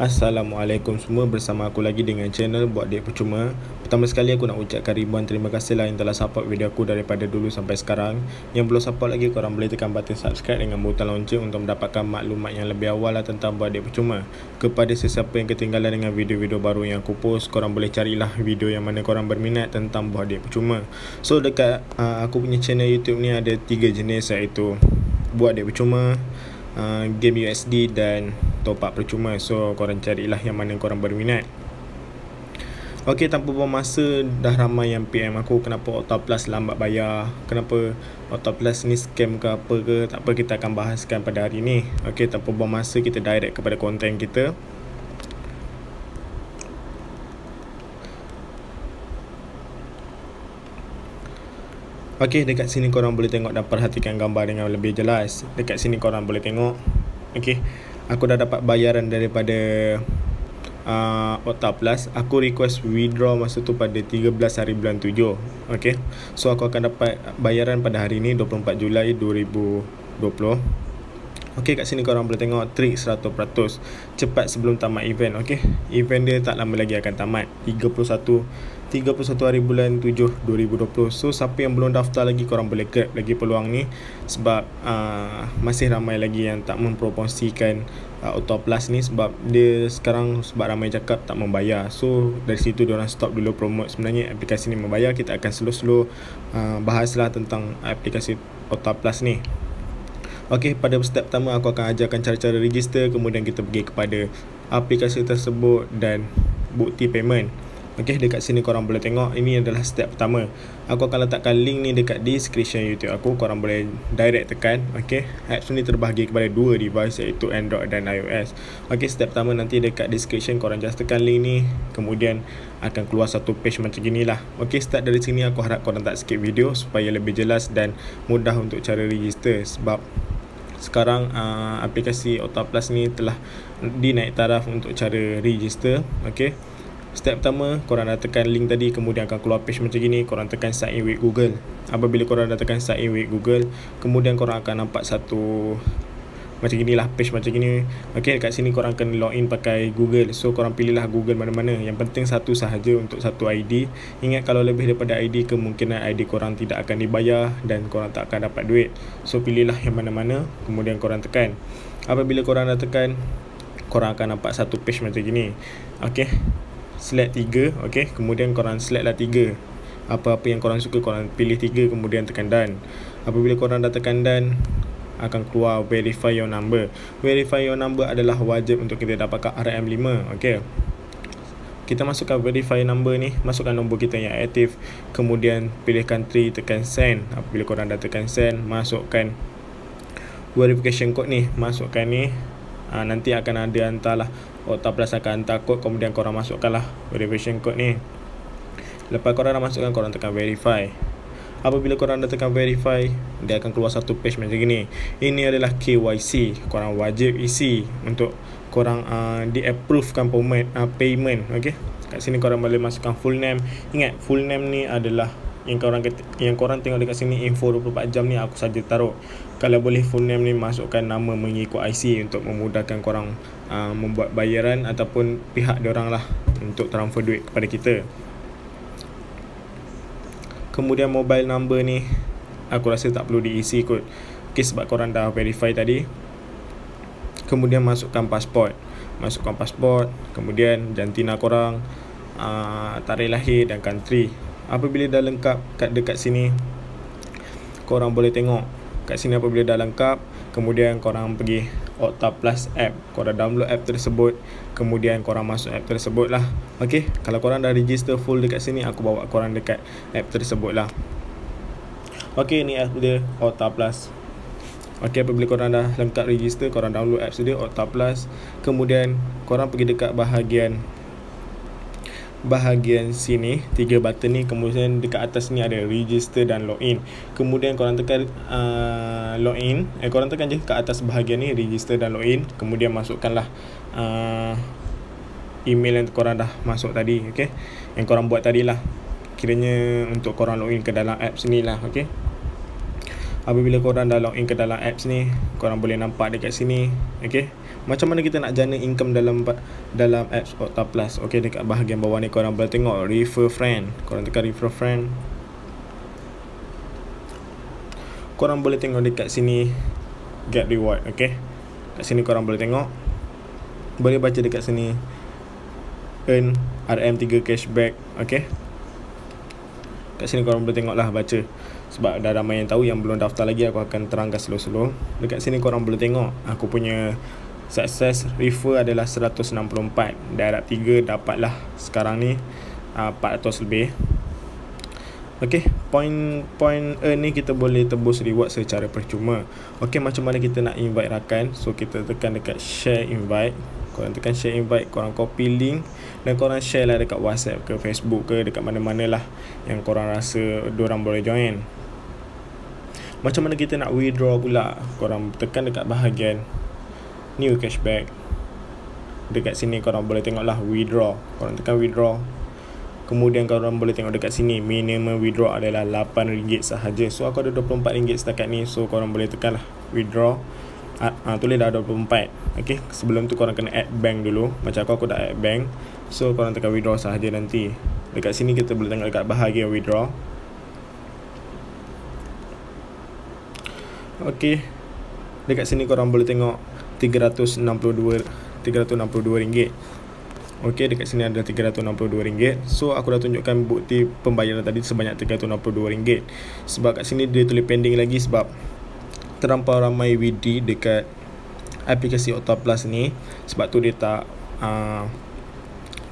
Assalamualaikum semua, bersama aku lagi dengan channel Buat Duit Percuma. Pertama sekali aku nak ucapkan ribuan terima kasihlah yang telah support video aku daripada dulu sampai sekarang. Yang belum support lagi, korang boleh tekan button subscribe dengan butang lonceng untuk mendapatkan maklumat yang lebih awal lah tentang Buat Duit Percuma. Kepada sesiapa yang ketinggalan dengan video-video baru yang aku post, korang boleh carilah video yang mana korang berminat tentang Buat Duit Percuma. So dekat aku punya channel YouTube ni ada 3 jenis, iaitu Buat Duit Percuma, game USD dan top up percuma. So korang carilah yang mana korang berminat. Ok, tanpa buang masa, dah ramai yang PM aku kenapa OctaPlus lambat bayar, kenapa OctaPlus ni scam ke apa ke. Tak apa, kita akan bahaskan pada hari ni. Ok, tanpa buang masa, kita direct kepada konten kita. Okey, dekat sini korang boleh tengok dan perhatikan gambar dengan lebih jelas. Dekat sini korang boleh tengok. Okey, aku dah dapat bayaran daripada OctaPlus. Aku request withdraw masa tu pada 13 hari bulan 7. Okey, so aku akan dapat bayaran pada hari ni 24 Julai 2020. Okey, kat sini korang boleh tengok trik 100%, cepat sebelum tamat event. Okey, event dia tak lama lagi akan tamat, 31 hari bulan 7 2020. So siapa yang belum daftar lagi, korang boleh grab lagi peluang ni, sebab masih ramai lagi yang tak mempromosikan OctaPlus ni, sebab dia sekarang, sebab ramai cakap tak membayar. So dari situ diorang stop dulu promote sebenarnya aplikasi ni membayar. Kita akan slow-slow bahaslah tentang aplikasi OctaPlus ni. Okey, pada step pertama aku akan ajarkan cara-cara register, kemudian kita pergi kepada aplikasi tersebut dan bukti payment. Okey, dekat sini korang boleh tengok, ini adalah step pertama. Aku akan letakkan link ni dekat description YouTube aku, korang boleh direct tekan. Okey, apps ni terbahagi kepada 2 device, iaitu Android dan iOS. Okey, step pertama nanti dekat description korang just tekan link ni, kemudian akan keluar satu page macam ginilah. Okey, start dari sini. Aku harap korang tak skip video supaya lebih jelas dan mudah untuk cara register, sebab sekarang aplikasi OctaPlus ni telah dinaik taraf untuk cara register. Okey, step pertama korang dah tekan link tadi, kemudian akan keluar page macam gini. Korang tekan sign in with Google. Apabila korang dah tekan sign in with Google, kemudian korang akan nampak satu macam inilah, page macam gini. Okey, dekat sini korang akan login pakai Google. So korang pilihlah Google mana-mana, yang penting satu sahaja untuk satu ID. Ingat, kalau lebih daripada ID, kemungkinan ID korang tidak akan dibayar dan korang tak akan dapat duit. So pilihlah yang mana-mana, kemudian korang tekan. Apabila korang dah tekan, korang akan nampak satu page macam gini. Okey, select 3. Okey, kemudian korang select lah 3, apa-apa yang korang suka korang pilih 3, kemudian tekan done. Apabila korang dah tekan done, akan keluar verify your number. Verify your number adalah wajib untuk kita dapatkan RM5. Okey, kita masukkan verify number ni, masukkan nombor kita yang aktif, kemudian pilih country, tekan send. Apabila korang dah tekan send, masukkan verification code ni, masukkan ni. Nanti akan ada hantarlah, OctaPlus akan hantar kod, kemudian korang masukkanlah verification code ni. Lepas korang dah masukkan, korang tekan verify. Apabila korang dah tekan verify, dia akan keluar satu page macam gini. Ini adalah KYC, korang wajib isi untuk korang di approvekan payment. Okey, kat sini korang boleh masukkan full name. Ingat, full name ni adalah yang korang tengok dekat sini, info 24 jam ni aku saja taruh. Kalau boleh full name ni masukkan nama mengikut IC untuk memudahkan korang membuat bayaran ataupun pihak diorang lah untuk transfer duit kepada kita. Kemudian mobile number ni aku rasa tak perlu diisi kot, okay, sebab korang dah verify tadi. Kemudian masukkan pasport, kemudian jantina korang, tarikh lahir dan country. Apabila dah lengkap, dekat sini korang boleh tengok. Kat sini apabila dah lengkap, kemudian korang pergi OctaPlus app, korang download app tersebut, kemudian korang masuk app tersebut lah. Okey, kalau korang dah register full dekat sini, aku bawa korang dekat app tersebut lah. Okey, ni app dia OctaPlus. Okey, apabila korang dah lengkap register, korang download app dia OctaPlus, kemudian korang pergi dekat bahagian sini, 3 button ni, kemudian dekat atas ni ada register dan login. Kemudian korang tekan login, korang tekan je ke atas bahagian ni, register dan login, kemudian masukkanlah email yang korang dah masuk tadi. Okey, yang korang buat tadi lah, kiranya untuk korang login ke dalam apps ni lah. Okey, apabila korang dah login ke dalam apps ni, korang boleh nampak dekat sini. Okey, Macam mana kita nak jana income dalam apps OctaPlus? Okey, dekat bahagian bawah ni korang boleh tengok refer friend. Korang tekan refer friend, korang boleh tengok dekat sini get reward. Okey, kat sini korang boleh tengok, boleh baca dekat sini earn RM3 cashback. Okey, kat sini korang boleh tengok lah, baca. Sebab dah ramai yang tahu, yang belum daftar lagi aku akan terangkan slow-slow. Dekat sini korang boleh tengok aku punya success refer adalah 164. Darab 3 dapatlah sekarang ni 400 lebih. Okey, point earn ni kita boleh tebus reward secara percuma. Okey, macam mana kita nak invite rakan? So kita tekan dekat share invite. Korang tekan share invite, korang copy link dan korang share lah dekat WhatsApp ke Facebook ke, dekat mana-mana lah yang korang rasa diorang boleh join. Macam mana kita nak withdraw pula? Korang tekan dekat bahagian new cashback. Dekat sini korang boleh tengok lah withdraw. Korang tekan withdraw, kemudian korang boleh tengok dekat sini minimum withdraw adalah RM8 sahaja. So aku ada RM24 setakat ni, so korang boleh tekan lah withdraw. Tulis dah 24. Okey, sebelum tu korang kena add bank dulu. Macam aku dah add bank. So korang tekan withdraw sahaja nanti. Dekat sini kita boleh tengok dekat bahagian withdraw. Okey, dekat sini korang boleh tengok RM362. Okey, dekat sini ada RM362. So aku dah tunjukkan bukti pembayaran tadi sebanyak RM362. Sebab kat sini dia tulis pending lagi sebab terlampau ramai WD dekat aplikasi OctaPlus ni. Sebab tu dia tak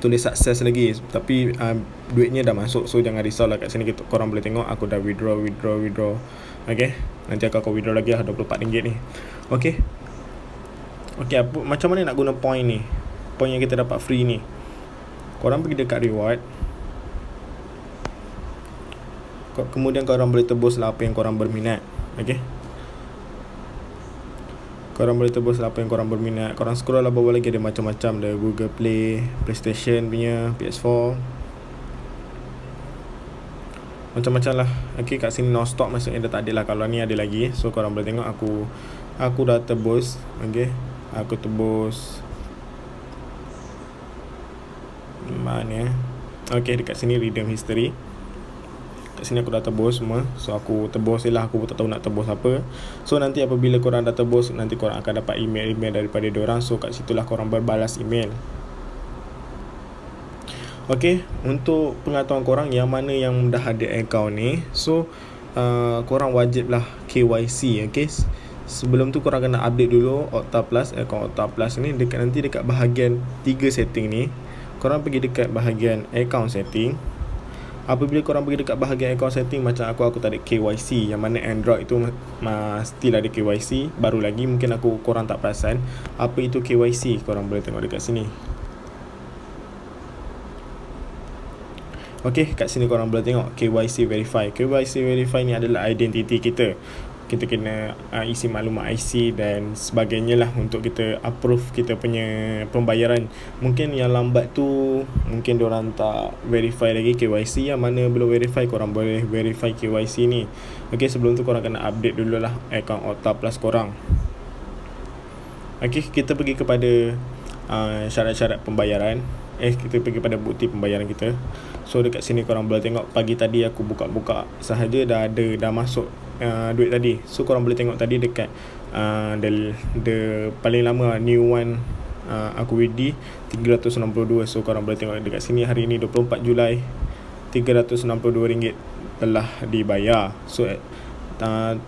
tulis sukses lagi. Tapi duitnya dah masuk, so jangan risau lah. Kat sini korang boleh tengok aku dah withdraw. Okay, nanti aku withdraw lagi lah RM24 ni. Okay, okay, macam mana nak guna point ni? Point yang kita dapat free ni, korang pergi dekat reward, kemudian korang boleh tebus lah apa yang korang berminat. Okay, korang boleh tebus apa yang korang berminat. Korang scroll lah bawah lagi, ada macam-macam. Ada Google Play, PlayStation punya, PS4, macam-macam lah. Okay, kat sini non stop maksudnya dah tak ada lah. Kalau ni ada lagi, so korang boleh tengok aku dah tebus. Okay, aku tebus mana? Okay, dekat sini redeem history. Kat sini aku dah tebus semua. So aku tebus je lah, aku pun tak tahu nak tebus apa. So nanti apabila korang dah tebus, nanti korang akan dapat email daripada diorang. So kat situlah korang berbalas email. Okay, untuk pengetahuan korang yang mana yang dah ada account ni, so korang wajib lah KYC. Okay, sebelum tu korang kena update dulu OctaPlus, account OctaPlus ni. Nanti dekat bahagian 3 setting ni, korang pergi dekat bahagian account setting. Apabila korang pergi dekat bahagian account setting, macam aku tak ada KYC. Yang mana Android tu still ada KYC. Baru lagi, mungkin korang tak perasan apa itu KYC. Korang boleh tengok dekat sini. Okey, kat sini korang boleh tengok KYC Verify. KYC Verify ni adalah identiti kita. Kita kena isi maklumat IC dan sebagainya lah untuk kita approve kita punya pembayaran. Mungkin yang lambat tu, mungkin diorang tak verify lagi KYC. Yang mana belum verify, korang boleh verify KYC ni. Ok, sebelum tu korang kena update dululah account OctaPlus korang. Ok, kita pergi kepada syarat-syarat pembayaran. Kita pergi pada bukti pembayaran kita. So dekat sini korang boleh tengok, pagi tadi aku buka-buka sahaja dah masuk duit tadi. So korang boleh tengok tadi dekat the paling lama new one aku WD 362. So korang boleh tengok dekat sini hari ni 24 Julai RM362 telah dibayar. So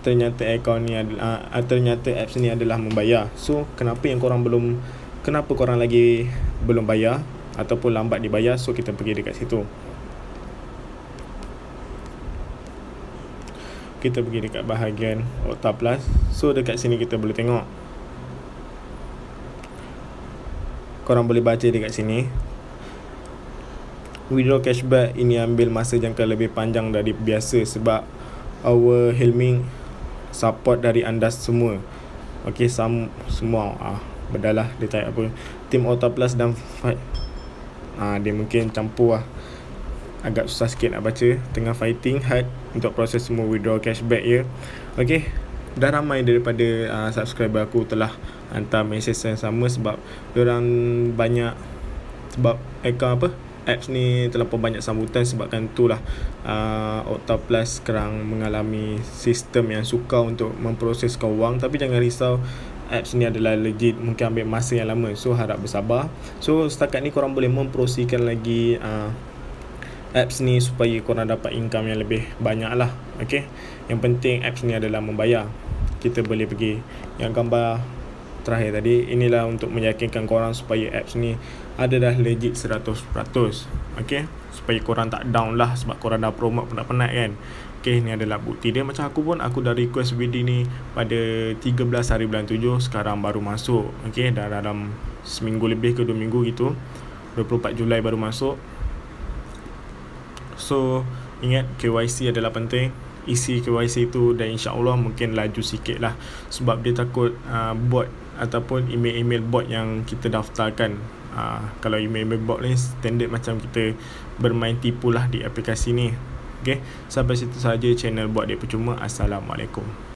ternyata account ni ternyata apps ni adalah membayar. So kenapa korang lagi belum bayar ataupun lambat dibayar? So kita pergi dekat situ. Kita pergi dekat bahagian OctaPlus. So dekat sini kita boleh tengok, korang boleh baca dekat sini, withdraw cashback ini ambil masa jangka lebih panjang dari biasa sebab our helming support dari anda semua. Okey, semua berdalah dia type apa, tim OctaPlus dan fight. Dia mungkin campur lah, agak susah sikit nak baca. Tengah fighting hard untuk proses semua withdraw cashback ya. Okey, dah ramai daripada subscriber aku telah hantar mesej yang sama, sebab diorang banyak, sebab apps ni terlalu banyak sambutan. Sebabkan itulah OctaPlus sekarang mengalami sistem yang sukar untuk memproses wang. Tapi jangan risau, apps ni adalah legit, mungkin ambil masa yang lama, so harap bersabar. So setakat ni korang boleh memprosikan lagi apps ni supaya korang dapat income yang lebih banyak lah. Okay, yang penting apps ni adalah membayar. Kita boleh pergi yang gambar terakhir tadi, inilah untuk meyakinkan korang supaya apps ni adalah legit 100%. Okay, supaya korang tak down lah, sebab korang dah promote penat-penat kan. Okay, ni adalah bukti dia. Macam aku pun, aku dah request video ni pada 13 hari bulan 7, sekarang baru masuk. Okay, dah dalam seminggu lebih ke 2 minggu gitu. 24 Julai baru masuk. So ingat, KYC adalah penting. Isi KYC tu, dan insyaAllah mungkin laju sikit lah, sebab dia takut bot ataupun email-email bot yang kita daftarkan. Kalau email-email bot ni standard macam kita bermain tipu lah di aplikasi ni. Okay, sampai situ saja channel Buat Duit Percuma. Assalamualaikum.